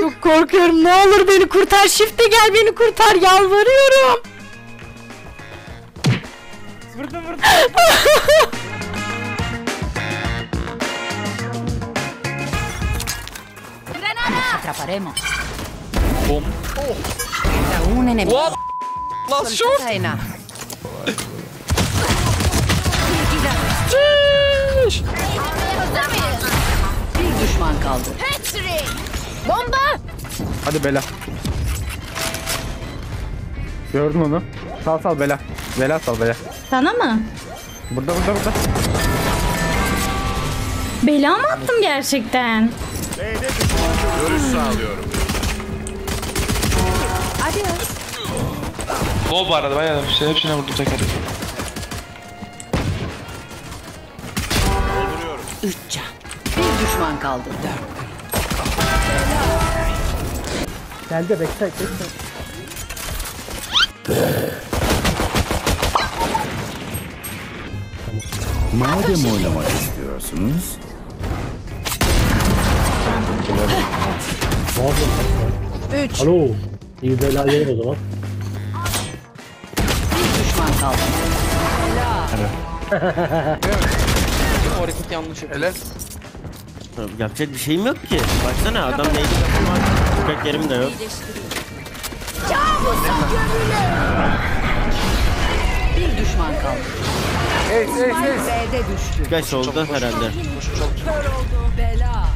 Çok korkuyorum. Ne olur beni kurtar. Shift'e gel, beni kurtar. Yalvarıyorum. Vurdum vurdum. Atraparemos. Bom. Oh. Un enemigo. What? Last shot. Bir düşman kaldı. Bomba. Hadi bela. Gördün onu. Sal bela. Bela sal bela. Sana mı? Burada. Bela mı attım gerçekten? Görüş sağlıyorum. Hadi. Bomba aradı. Bayağı bir şey. Hepsine vurdum tekrar. 3 can. Bir düşman kaldı. 4. Geldi bekle. Madem oynamak istiyorsunuz. Üç. Alo. İyi bela yiyin o zaman. Bir düşman kaldı. Bela. O hareket yanlış yapıyor. Yapacak bir şeyim yok ki. Baksana adam neydi yapamaz. Köpeklerim de yok. Kabusun gömülü. Bir düşman kaldı. Evet. B'de düştü. Geç oldu herhalde. Bela.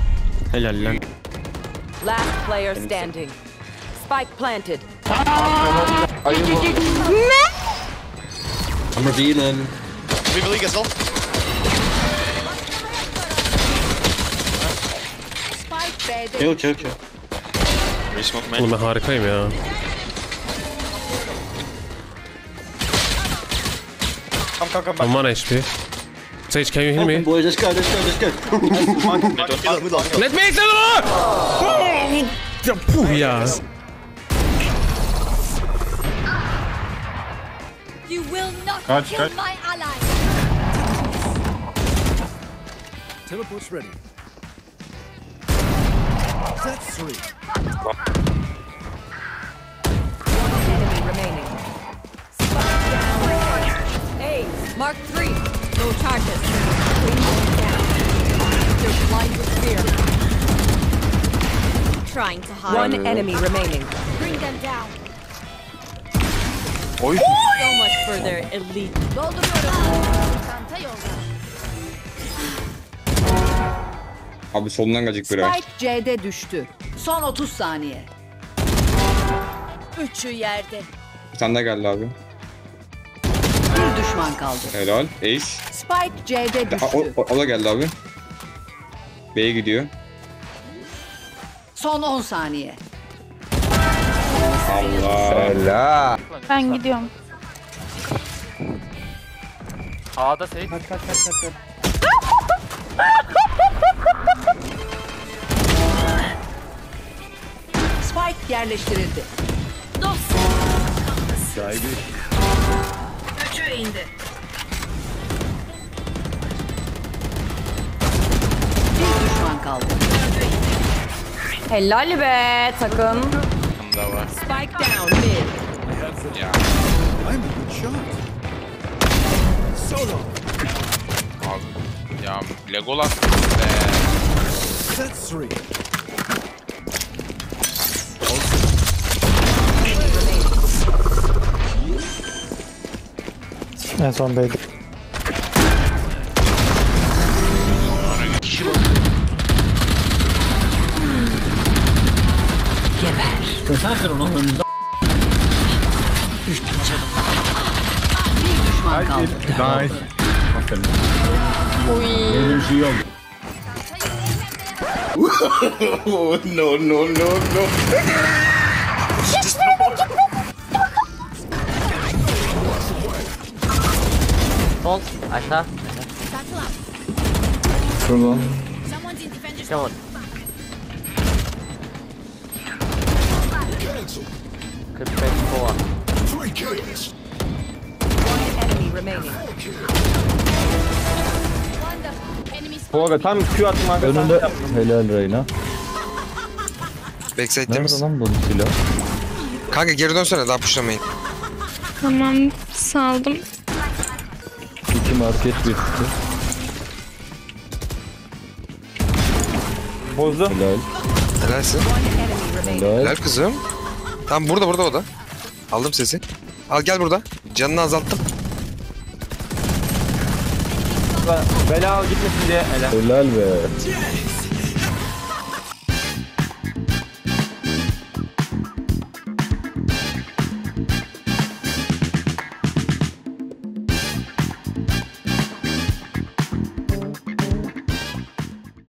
Helal lan. Last player standing. Spike planted. Ne? Ama değil lan. Bir bilgi gel. Yok. Oğlum ben harikayım ya. Come on HP. Sage, can you hear me? Boy, let's go. Let me go! Ya. You will not kill my ally. Teleport's ready. That's three. Enemy remaining. Hey, mark 3. No charges. They're blind with fear. Trying to hide. One enemy remaining. Bring them down. Oy. So much for their elite. Abi solundan gacık biri. Spike C'de düştü. Son 30 saniye. Üçü yerde. Bir tane daha geldi abi. Bir düşman kaldı. Helal. Ace. Spike C'de düştü. O da geldi abi. B'ye gidiyor. Son 10 saniye. Allah. Ben gidiyorum. A'da seyit. Kaç. Spike yerleştirildi. Dostum. Üçü indi. Bir düşman kaldı. Helal be takım. Spike down mid. Yeah. I'm a good shot. Solo. Ya Legolas. That's three. En son beydi. Geber. Sakın onu önünde. Üstüne çalın. Bir düşman kaldı. Nice. Aferin. Uyyyy. No. Sol, aşağı. Şuradan. Tamam. Kırpek kola. Kola tam Q attım. Önünde helal Reyna. Backside'demiz. Nerede lan bu silah? Kanka geri dönsene, daha pushlamayın. Tamam, saldım. İki market bir tuttu. Bozdu. Helal. Helalsin. Helal. Helal kızım. Tamam, burada o da. Aldım sesi. Al gel burada. Canını azalttım. Bela al gitmesin diye. Helal. Helal be.